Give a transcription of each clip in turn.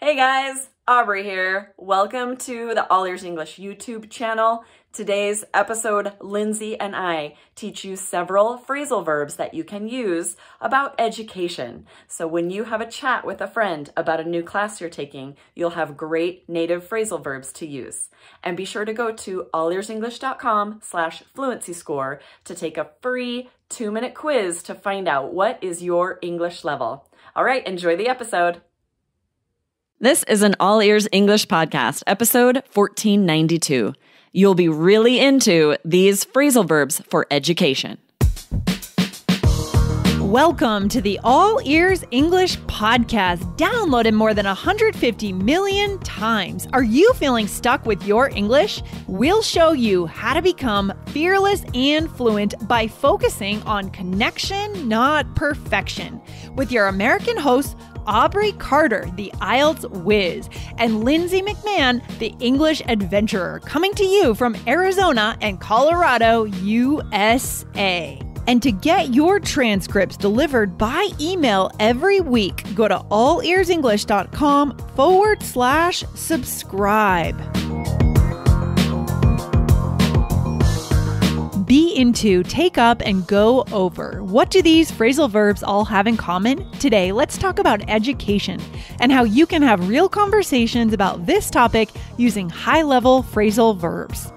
Hey guys, Aubrey here. Welcome to the All Ears English YouTube channel. Today's episode, Lindsay and I teach you several phrasal verbs that you can use about education. So when you have a chat with a friend about a new class you're taking, you'll have great native phrasal verbs to use. And be sure to go to allearsenglish.com/fluency score to take a free 2-minute quiz to find out what is your English level. All right, enjoy the episode. This is an All Ears English podcast, episode 1492. You'll be really into these phrasal verbs for education. Welcome to the All Ears English podcast, downloaded more than 150 million times. Are you feeling stuck with your English? We'll show you how to become fearless and fluent by focusing on connection, not perfection, with your American hosts, Aubrey Carter, the IELTS whiz, and Lindsay McMahon, the English adventurer, coming to you from Arizona and Colorado, USA. And to get your transcripts delivered by email every week, go to allearsenglish.com/subscribe. Be into, take up, and go over. What do these phrasal verbs all have in common? Today, let's talk about education and how you can have real conversations about this topic using high-level phrasal verbs.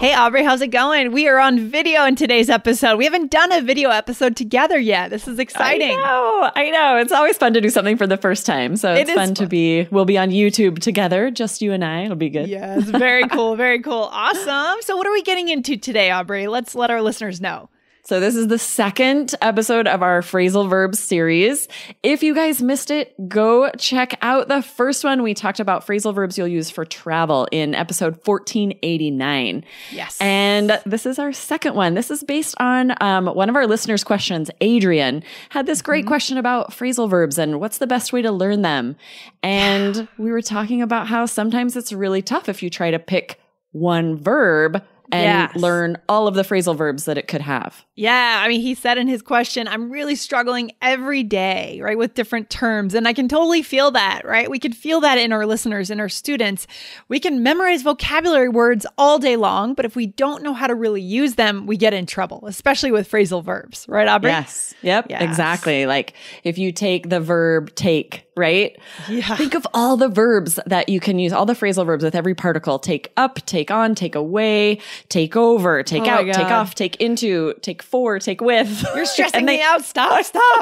Hey Aubrey, how's it going? We are on video in today's episode. We haven't done a video episode together yet. This is exciting. I know. It's always fun to do something for the first time. So it's fun to be, we'll be on YouTube together, just you and I. It'll be good. Yes, very cool. Very cool. Awesome. So what are we getting into today, Aubrey? Let's let our listeners know. So this is the second episode of our phrasal verbs series. If you guys missed it, go check out the first one. We talked about phrasal verbs you'll use for travel in episode 1489. Yes. And this is our second one. This is based on one of our listeners' questions. Adrian had this great question about phrasal verbs and what's the best way to learn them. And we were talking about how sometimes it's really tough if you try to pick one verb and learn all of the phrasal verbs that it could have. Yeah. I mean, he said in his question, I'm really struggling every day, right, with different terms. And I can totally feel that, right? We can feel that in our listeners, in our students. We can memorize vocabulary words all day long, but if we don't know how to really use them, we get in trouble, especially with phrasal verbs, right, Aubrey? Yes. Yep. Yes. Exactly. Like if you take the verb take, right? Yeah. Think of all the verbs that you can use, all the phrasal verbs with every particle. Take up, take on, take away, take over, take out, take off, take into, take for, take with. You're stressing me out. Stop.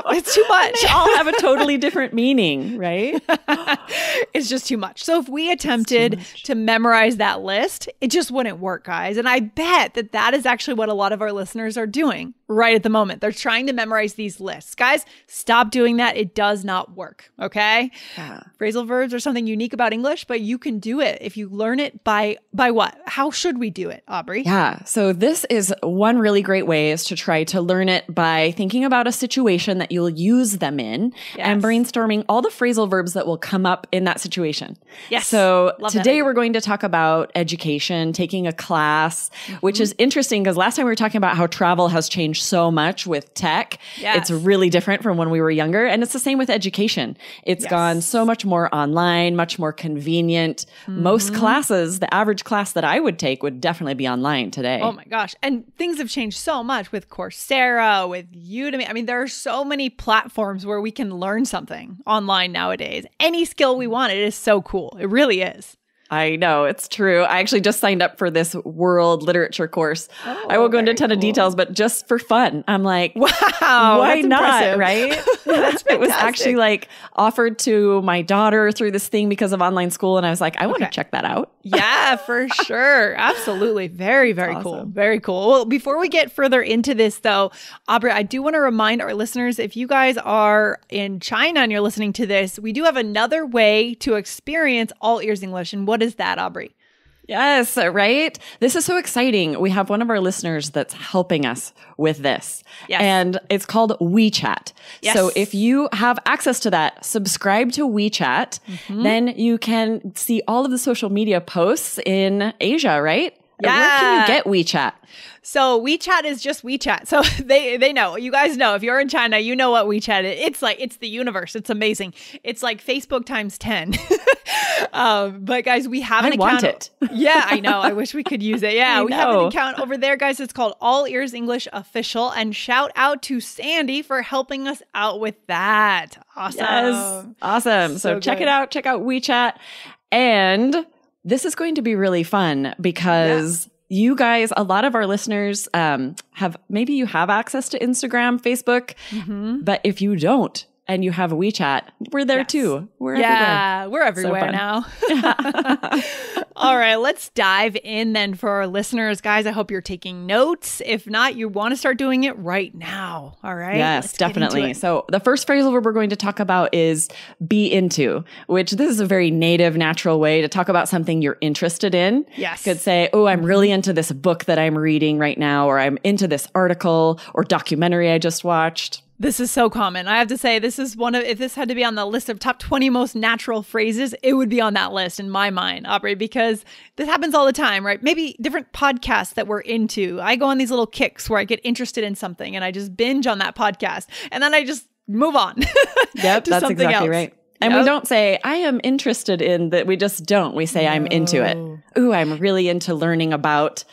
It's too much. They all have a totally different meaning, right? It's just too much. So if we attempted to memorize that list, it just wouldn't work, guys. And I bet that that is actually what a lot of our listeners are doing right at the moment. They're trying to memorize these lists. Guys, stop doing that. It does not work. Okay? Yeah. Phrasal verbs are something unique about English, but you can do it if you learn it by what? How should we do it, Aubrey? Yeah. So this is one really great way is to try to learn it by thinking about a situation that you'll use them in and brainstorming all the phrasal verbs that will come up in that situation. Yes. So today we're going to talk about education, taking a class, which is interesting because last time we were talking about how travel has changed so much with tech. Yes. It's really different from when we were younger. And it's the same with education. It's gone so much more online, much more convenient. Most classes, the average class that I would take would definitely be online today. Oh my gosh. And things have changed so much with Coursera, with Udemy. I mean, there are so many platforms where we can learn something online nowadays. Any skill we want. It is so cool. It really is. I know, it's true. I actually just signed up for this world literature course. Oh, I won't go into a ton of details, but just for fun, I'm like, wow, why not? Impressive. Right? That's it was actually like offered to my daughter through this thing because of online school. And I was like, I want to check that out. Yeah, for sure. Absolutely. Very, very cool. Very cool. Well, before we get further into this though, Aubrey, I do want to remind our listeners, if you guys are in China and you're listening to this, we do have another way to experience All Ears English. And what is that, Aubrey? Yes, right? This is so exciting. We have one of our listeners that's helping us with this. Yes. And it's called WeChat. Yes. So if you have access to that, subscribe to WeChat, then you can see all of the social media posts in Asia, right? Yeah. Where can you get WeChat? So WeChat is just WeChat. So they know, you guys know, if you're in China, you know what WeChat is. It's like, it's the universe. It's amazing. It's like Facebook times 10. But guys, we have an account. I want it. Yeah, I know. I wish we could use it. Yeah, we have an account over there, guys. It's called All Ears English Official. And shout out to Sandy for helping us out with that. Awesome. Yes. Awesome. So check it out. Check out WeChat. And this is going to be really fun because... Yeah. You guys, a lot of our listeners have, maybe you have access to Instagram, Facebook, but if you don't and you have a WeChat, we're there too. We're everywhere. We're everywhere now. All right, let's dive in then for our listeners. Guys, I hope you're taking notes. If not, you want to start doing it right now. All right? Yes, definitely. So the first phrasal verb we're going to talk about is be into, which this is a very native, natural way to talk about something you're interested in. Yes. You could say, oh, I'm really into this book that I'm reading right now, or I'm into this article or documentary I just watched. This is so common. I have to say, this is one of, if this had to be on the list of top 20 most natural phrases, it would be on that list in my mind, Aubrey, because this happens all the time, right? Maybe different podcasts that we're into. I go on these little kicks where I get interested in something and I just binge on that podcast and then I just move on. Yep, that's exactly right. And we don't say, I am interested in that. We just don't. We say, I'm into it. Ooh, I'm really into learning about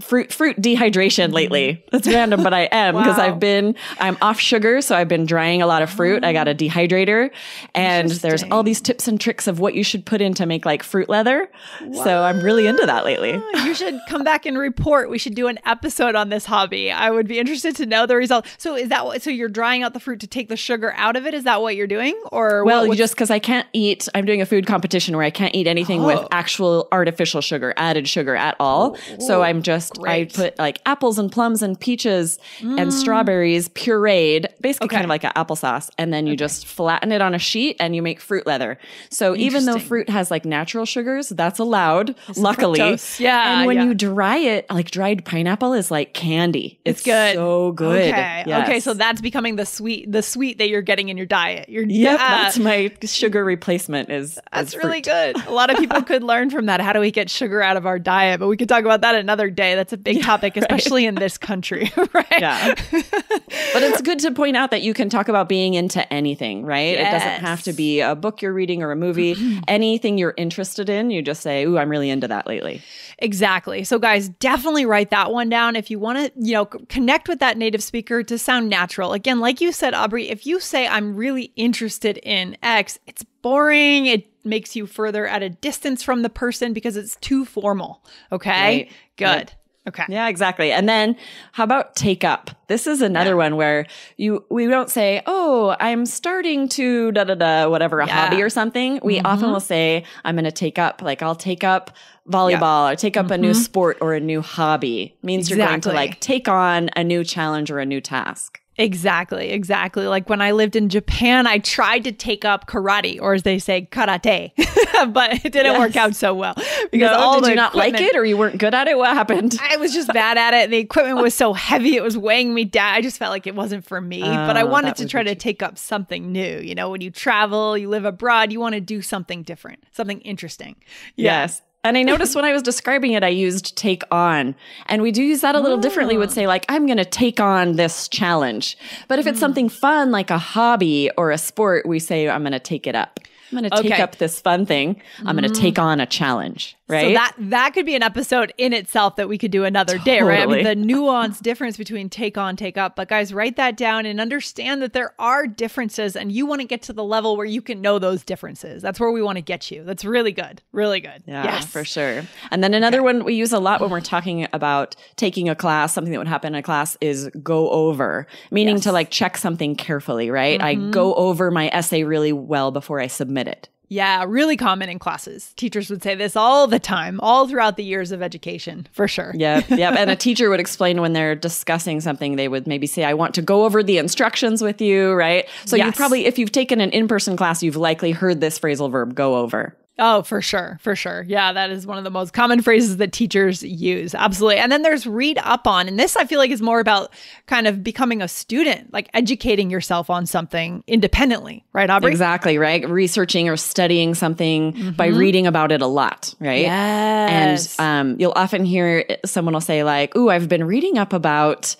fruit dehydration lately. That's random, but I am, because I'm off sugar, so I've been drying a lot of fruit. I got a dehydrator, and there's all these tips and tricks of what you should put in to make like fruit leather. Wow. So I'm really into that lately. You should come back and report. We should do an episode on this hobby. I would be interested to know the result. So is that what, so you're drying out the fruit to take the sugar out of it? Is that what you're doing? Or well, you just, because I can't eat, I'm doing a food competition where I can't eat anything with actual artificial sugar, added sugar at all. So I'm just I put like apples and plums and peaches and strawberries pureed, basically kind of like an applesauce. And then you just flatten it on a sheet and you make fruit leather. So even though fruit has like natural sugars, that's allowed, luckily. Fructose. Yeah. And when you dry it, like dried pineapple is like candy. It's good. So good. Okay. Yes. Okay. So that's becoming the sweet that you're getting in your diet. Your that's my sugar replacement is that's fruit. Really good. A lot of people could learn from that. How do we get sugar out of our diet? But we could talk about that another day. That's a big topic, especially in this country, right? Yeah. But it's good to point out that you can talk about being into anything, right? Yes. It doesn't have to be a book you're reading or a movie. Anything you're interested in, you just say, ooh, I'm really into that lately. Exactly. So guys, definitely write that one down if you want to, you know, connect with that native speaker to sound natural. Again, like you said, Aubrey, if you say I'm really interested in X, it's boring. It makes you further at a distance from the person because it's too formal. Okay? Right. Good. Right. Okay. Yeah, exactly. And then how about take up? This is another one where we don't say, oh, I'm starting to da-da-da, whatever, a hobby or something. We often will say, I'm going to take up, like I'll take up volleyball or take up a new sport or a new hobby. It means you're going to like take on a new challenge or a new task. Exactly, exactly. Like when I lived in Japan, I tried to take up karate, or as they say, karate, but it didn't work out so well. Because did you not like it, or you weren't good at it? What happened? I was just bad at it. The equipment was so heavy, it was weighing me down. I just felt like it wasn't for me, but I wanted to try to take up something new. You know, when you travel, you live abroad, you want to do something different, something interesting. Yeah. Yes. And I noticed when I was describing it, I used take on. And we do use that a little differently. We would say like, I'm going to take on this challenge. But if it's something fun, like a hobby or a sport, we say, I'm going to take it up. I'm going to take up this fun thing. I'm going to take on a challenge. Right? So that could be an episode in itself that we could do another day, right? I mean, the nuanced difference between take on, take up. But guys, write that down and understand that there are differences and you want to get to the level where you can know those differences. That's where we want to get you. That's really good. Really good. Yeah, for sure. And then another one we use a lot when we're talking about taking a class, something that would happen in a class is go over, meaning to like check something carefully, right? I go over my essay really well before I submit it. Yeah, really common in classes. Teachers would say this all the time, all throughout the years of education, for sure. Yep. And a teacher would explain when they're discussing something, they would maybe say, I want to go over the instructions with you, right? So you probably, if you've taken an in-person class, you've likely heard this phrasal verb, go over. Oh, for sure. For sure. Yeah, that is one of the most common phrases that teachers use. Absolutely. And then there's read up on. And this, I feel like, is more about kind of becoming a student, like educating yourself on something independently. Right, Aubrey? Exactly. Right. Researching or studying something by reading about it a lot. Right. Yes. And you'll often hear someone will say like, ooh, I've been reading up about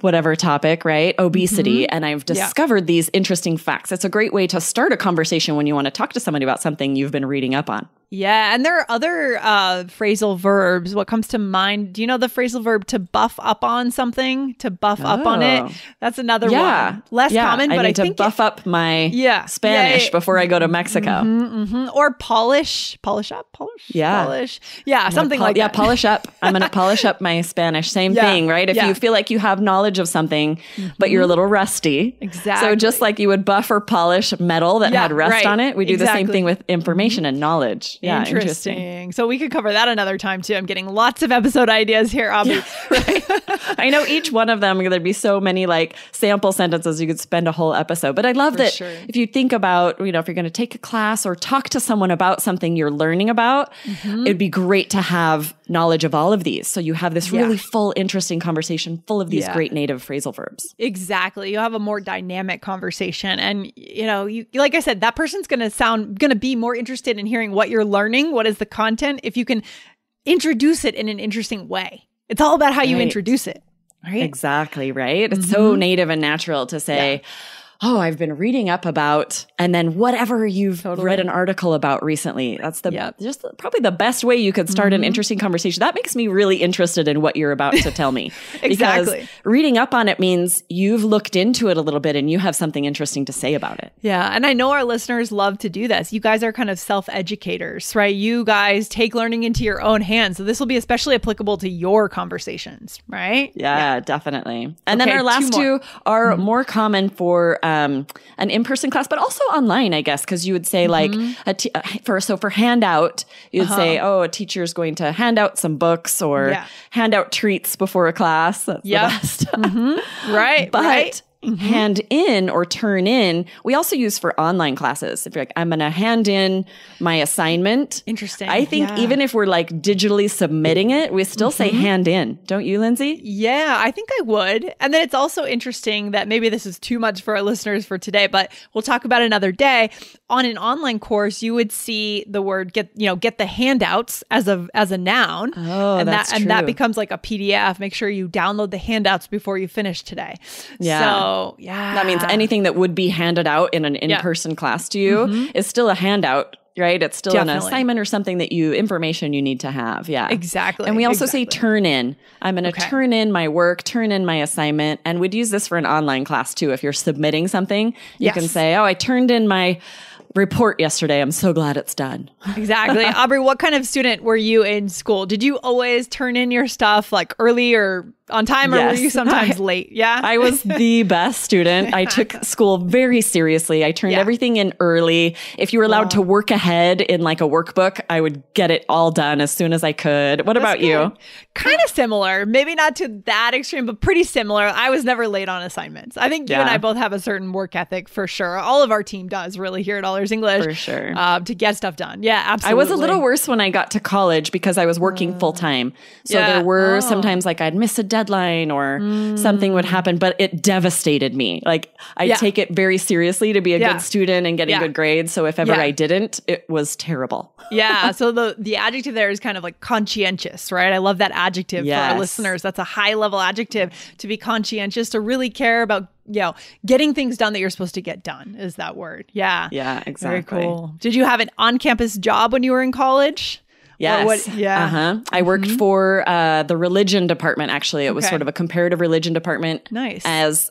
whatever topic, right? Obesity. And I've discovered these interesting facts. It's a great way to start a conversation when you want to talk to somebody about something you've been reading up on. Yeah. And there are other phrasal verbs. What comes to mind? Do you know the phrasal verb to buff up on something? To buff up on it? That's another one. Less common, but I think to buff up my Spanish before I go to Mexico. Or polish. Polish up? Polish? Yeah. Polish. Yeah, something like that. Yeah, polish up. I'm going to polish up my Spanish. Same thing, right? If you feel like you have knowledge of something, but you're a little rusty. Exactly. So just like you would buff or polish metal that had rust on it, we do the same thing with information and knowledge. Yeah, interesting. So we could cover that another time too. I'm getting lots of episode ideas here, Aubrey. I know each one of them, there'd be so many like sample sentences you could spend a whole episode. But I love that if you think about, you know, if you're going to take a class or talk to someone about something you're learning about, it'd be great to have knowledge of all of these. So you have this really full, interesting conversation full of these great native phrasal verbs. Exactly. You have a more dynamic conversation. And, you know, you, like I said, that person's going to be more interested in hearing what you're learning, what is the content, if you can introduce it in an interesting way. It's all about how you introduce it, right? Exactly, right? It's so native and natural to say, oh, I've been reading up about, and then whatever you've read an article about recently. That's the just probably the best way you could start an interesting conversation. That makes me really interested in what you're about to tell me. Exactly. Because reading up on it means you've looked into it a little bit and you have something interesting to say about it. Yeah. And I know our listeners love to do this. You guys are kind of self-educators, right? You guys take learning into your own hands. So this will be especially applicable to your conversations, right? Yeah, definitely. And then our last two are more common for an in-person class, but also online, I guess, because you would say like, for handout, you'd say, oh, a teacher's going to hand out some books or hand out treats before a class. That's the best. Right. But hand in or turn in, we also use for online classes. If you're like, I'm going to hand in my assignment. Interesting. I think even if we're like digitally submitting it, we still say hand in. Don't you, Lindsay? Yeah, I think I would. And then it's also interesting that maybe this is too much for our listeners for today, but we'll talk about it another day. On an online course, you would see the word get the handouts as a noun. Oh, and that's true. And that becomes like a PDF. Make sure you download the handouts before you finish today. Yeah. So, that means anything that would be handed out in an in-person class to you is still a handout, right? It's still an assignment or something that information you need to have. Yeah, exactly. And we also say turn in. I'm going to turn in my work, turn in my assignment. And we'd use this for an online class too. If you're submitting something, you can say, oh, I turned in my report yesterday. I'm so glad it's done. Exactly. Aubrey, what kind of student were you in school? Did you always turn in your stuff like early or on time, or were you sometimes late? Yeah. I was the best student. I took school very seriously. I turned everything in early. If you were allowed to work ahead in like a workbook, I would get it all done as soon as I could. What about you? Kind of similar. Maybe not to that extreme, but pretty similar. I was never late on assignments. I think you and I both have a certain work ethic for sure. All of our team does really here at All Ears English. For sure. To get stuff done. Yeah, absolutely. I was a little worse when I got to college because I was working full time. So there were sometimes like I'd miss a deadline or something would happen, but it devastated me. Like I take it very seriously to be a good student and getting good grades. So if ever I didn't, it was terrible. Yeah. So the adjective there is kind of like conscientious, right? I love that adjective for our listeners. That's a high level adjective, to be conscientious, to really care about, you know, getting things done that you're supposed to get done is that word. Yeah. Yeah, exactly. Very cool. Did you have an on-campus job when you were in college? Yes. I worked for the religion department, actually. It was sort of a comparative religion department. Nice. As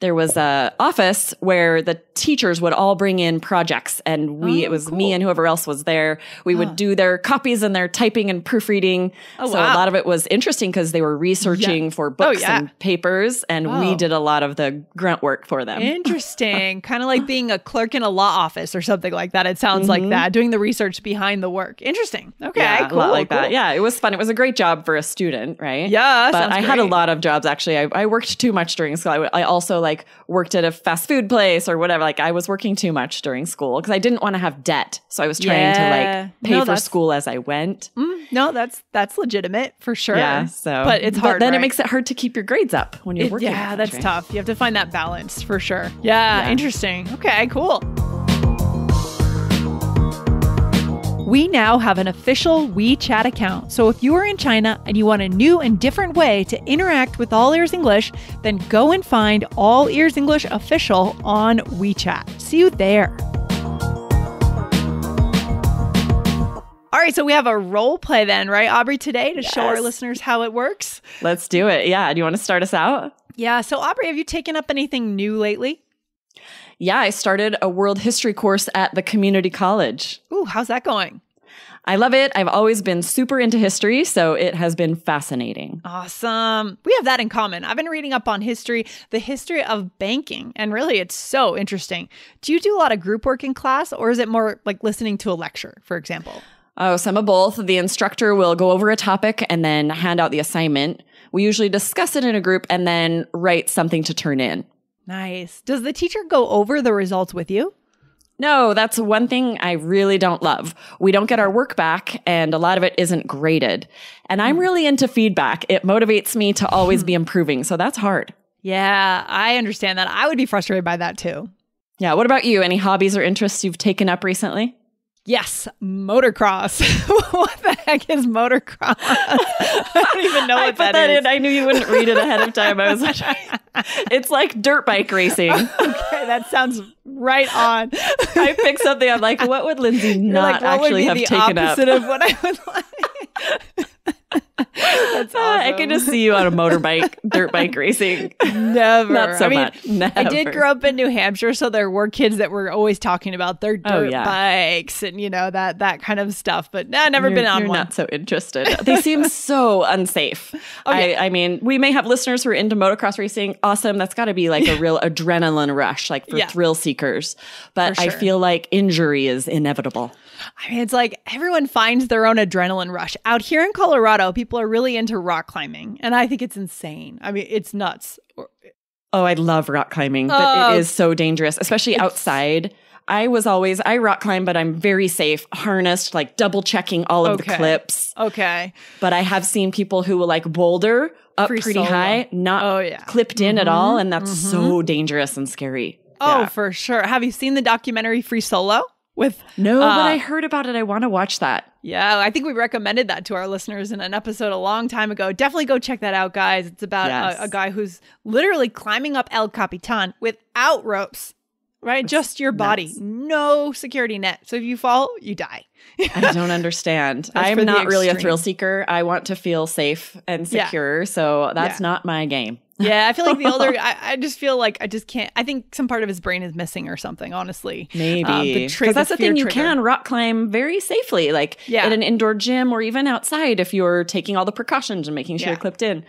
there was an office where the teachers would all bring in projects. And it was me and whoever else was there. We would do their copies and their typing and proofreading. Oh, so a lot of it was interesting because they were researching for books and papers. And we did a lot of the grunt work for them. Interesting. Kind of like being a clerk in a law office or something like that. It sounds like that. Doing the research behind the work. Interesting. Okay, yeah, cool. That. Yeah, it was fun. It was a great job for a student, right? Yeah, but I had a lot of jobs, actually. I worked too much during school. I also like worked at a fast food place or whatever. like I was working too much during school because I didn't want to have debt. So I was trying to like pay for school as I went. No, that's legitimate for sure. Yeah. So, but it's hard. But then it makes it hard to keep your grades up when you're working. Yeah, that's tough. You have to find that balance for sure. Yeah. Interesting. Okay, cool. We now have an official WeChat account. So if you are in China and you want a new and different way to interact with All Ears English, then go and find All Ears English Official on WeChat. See you there. All right, so we have a role play then, right, Aubrey, today to show our listeners how it works? Let's do it. Yeah. Do you want to start us out? Yeah. So Aubrey, have you taken up anything new lately? Yeah, I started a world history course at the community college. Ooh, how's that going? I love it. I've always been super into history, so it has been fascinating. Awesome. We have that in common. I've been reading up on history, the history of banking, and really it's so interesting. Do you do a lot of group work in class, or is it more like listening to a lecture, for example? Oh, some of both. The instructor will go over a topic and then hand out the assignment. We usually discuss it in a group and then write something to turn in. Nice. Does the teacher go over the results with you? No, that's one thing I really don't love. We don't get our work back and a lot of it isn't graded. And I'm really into feedback. It motivates me to always be improving. So that's hard. Yeah, I understand that. I would be frustrated by that too. Yeah. What about you? Any hobbies or interests you've taken up recently? Yes, motocross. What the heck is motocross? I don't even know what that is. I put that in. I knew you wouldn't read it ahead of time. I was like, it's like dirt bike racing. Okay, that sounds right on. I picked something. I'm like, what would Lindsay not actually have taken up? Opposite of what I would like. That's awesome. I could just see you on a motorbike, dirt bike racing. Never. Not so much. Never. I did grow up in New Hampshire, so there were kids that were always talking about their dirt bikes and, you know, that kind of stuff. But no, I've never been on one. Not so interested. They seem so unsafe. Okay. I mean, we may have listeners who are into motocross racing. Awesome. That's got to be like a real adrenaline rush, like for thrill seekers. But I feel like injury is inevitable. I mean, it's like everyone finds their own adrenaline rush. Out here in Colorado, people are really into rock climbing, and I think it's insane. I mean, it's nuts. Oh, I love rock climbing, but it is so dangerous, especially outside. I rock climb, but I'm very safe, harnessed, like double checking all of the clips. Okay. But I have seen people who will like boulder up pretty high, not clipped in at all. And that's so dangerous and scary. Oh, for sure. Have you seen the documentary Free Solo? No, but I heard about it. I want to watch that. Yeah, I think we recommended that to our listeners in an episode a long time ago. Definitely go check that out, guys. It's about a guy who's literally climbing up El Capitan without ropes, right? It's just your body. Nuts. No security net. So if you fall, you die. I don't understand. I'm not really a thrill seeker. I want to feel safe and secure. So that's not my game. Yeah, I feel like the older, I just feel like I just can't. I think some part of his brain is missing or something, honestly. Maybe. Because that's the thing, you can rock climb very safely, like at an indoor gym or even outside if you're taking all the precautions and making sure you're clipped in.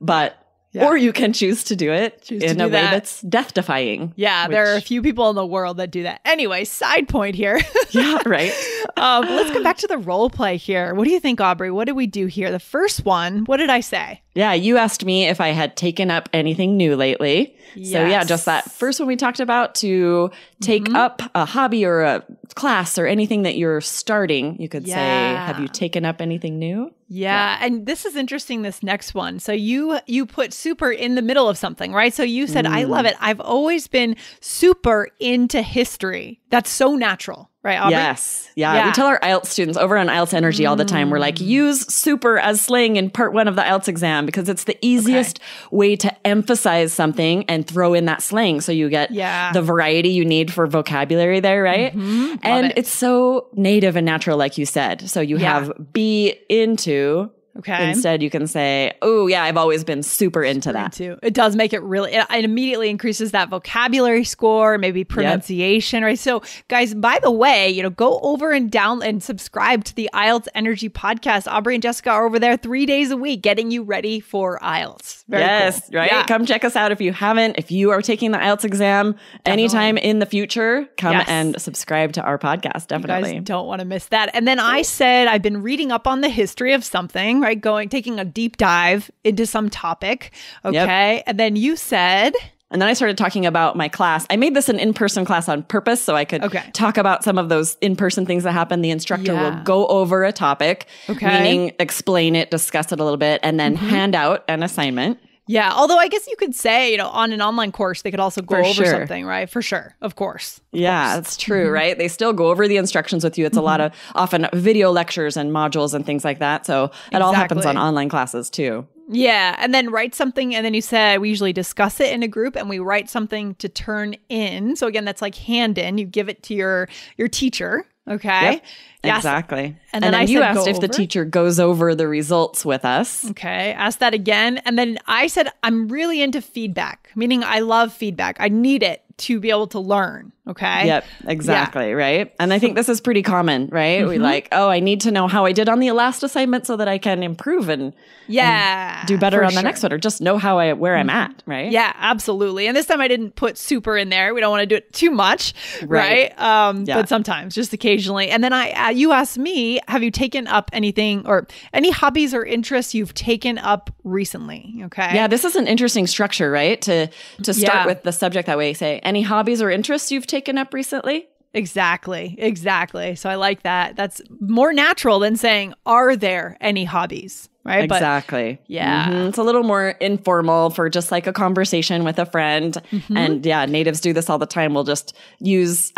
But, or you can choose to do it in a way that's death-defying. Yeah, there are a few people in the world that do that. Anyway, side point here. Yeah, right. Let's go back to the role play here. What do you think, Aubrey? What did we do here? The first one, what did I say? Yeah, you asked me if I had taken up anything new lately. Yes. So yeah, just that first one we talked about, to take up a hobby or a class or anything that you're starting. You could say, have you taken up anything new? Yeah, and this is interesting, this next one. So you put super in the middle of something, right? So you said, I love it. I've always been super into history. That's so natural. Right, Aubrey? Yes. Yeah. We tell our IELTS students over on IELTS Energy all the time, we're like, use super as slang in part one of the IELTS exam because it's the easiest way to emphasize something and throw in that slang. So you get the variety you need for vocabulary there, right? And it's so native and natural, like you said. So you have be into. Okay. Instead, you can say, oh, yeah, I've always been super into that. It does make it really, it immediately increases that vocabulary score, maybe pronunciation, right? So guys, by the way, you know, go over and download and subscribe to the IELTS Energy podcast. Aubrey and Jessica are over there 3 days a week getting you ready for IELTS. Very cool. Right? Yeah. Come check us out if you haven't. If you are taking the IELTS exam anytime in the future, come and subscribe to our podcast. Definitely. You guys don't want to miss that. And then I said, I've been reading up on the history of something. Right, taking a deep dive into some topic. Okay. Yep. And then you said, And then I started talking about my class. I made this an in-person class on purpose so I could talk about some of those in-person things that happen. The instructor will go over a topic, meaning explain it, discuss it a little bit, and then hand out an assignment. Yeah. Although I guess you could say, you know, on an online course, they could also go over something, right? For sure. Of course. Yeah, that's true, right? They still go over the instructions with you. It's a lot of often video lectures and modules and things like that. So it all happens on online classes too. Yeah. And then write something. And then you said, we usually discuss it in a group and we write something to turn in. So again, that's like hand in, you give it to your teacher. Okay. Yep. Yes. Exactly. And then I you said, asked if the teacher goes over the results with us. Okay. Ask that again. And then I said, I'm really into feedback, meaning I love feedback. I need it to be able to learn. Okay. Yep. Exactly. Yeah. Right. And I think this is pretty common, right? We like, oh, I need to know how I did on the last assignment so that I can improve and, and do better on the next one, or just know how I, where I'm at. Right. Yeah, absolutely. And this time I didn't put super in there. We don't want to do it too much. Right. But sometimes just occasionally. And then I, you asked me, have you taken up anything or any hobbies or interests you've taken up recently? Okay. Yeah. This is an interesting structure, right? To start with the subject that way, say, any hobbies or interests you've taken up recently? Exactly. Exactly. So I like that. That's more natural than saying, are there any hobbies? Right? Exactly. But, yeah. It's a little more informal for just like a conversation with a friend. And yeah, natives do this all the time. We'll just use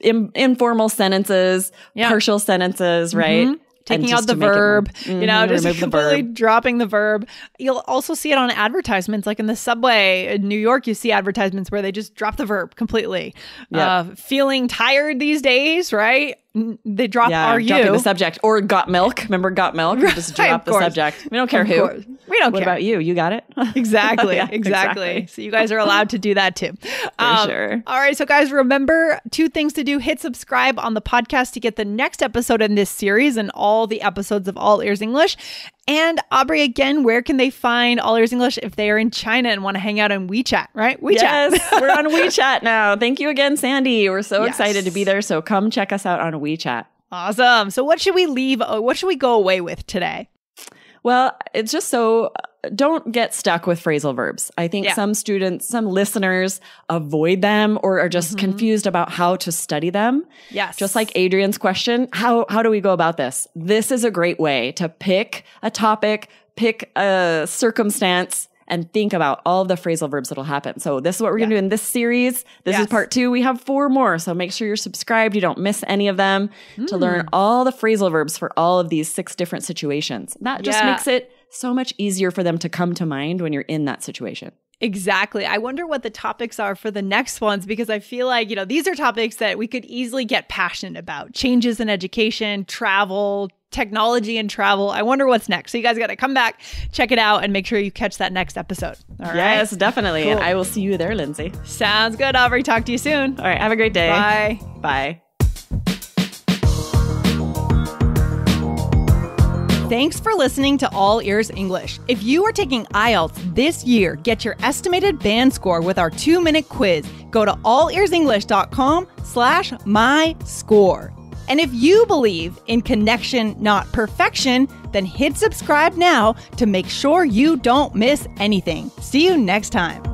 informal sentences, partial sentences, right? Taking out the verb, you know, just completely dropping the verb. You'll also see it on advertisements, like in the subway in New York, you see advertisements where they just drop the verb completely. Feeling tired these days, right? They drop are you the subject or got milk? Remember got milk? Right, just drop the subject. We don't care who. We don't care. What about you? You got it? Exactly. Exactly. So you guys are allowed to do that too. For sure. All right. So guys, remember two things to do. Hit subscribe on the podcast to get the next episode in this series and all the episodes of All Ears English. And Aubrey, again, where can they find All Ears English if they are in China and want to hang out on WeChat, right? WeChat. Yes, we're on WeChat now. Thank you again, Sandy. We're so excited to be there. So come check us out on WeChat. Awesome. So what should we leave? What should we go away with today? Well, it's just so don't get stuck with phrasal verbs. I think some students, some listeners avoid them or are just confused about how to study them. Yes. Just like Adrian's question, how do we go about this? This is a great way to pick a topic, pick a circumstance, and think about all the phrasal verbs that'll happen. So this is what we're going to do in this series. This is part 2. We have 4 more. So make sure you're subscribed. You don't miss any of them to learn all the phrasal verbs for all of these 6 different situations. That just makes it so much easier for them to come to mind when you're in that situation. Exactly. I wonder what the topics are for the next ones, because I feel like, you know, these are topics that we could easily get passionate about. Changes in education, travel, technology and travel. I wonder what's next. So you guys got to come back, check it out, and make sure you catch that next episode. All right. Yes, definitely. Cool. And I will see you there, Lindsay. Sounds good, Aubrey. Talk to you soon. All right. Have a great day. Bye. Bye. Thanks for listening to All Ears English. If you are taking IELTS this year, get your estimated band score with our 2-minute quiz. Go to allearsenglish.com/myscore. And if you believe in connection, not perfection, then hit subscribe now to make sure you don't miss anything. See you next time.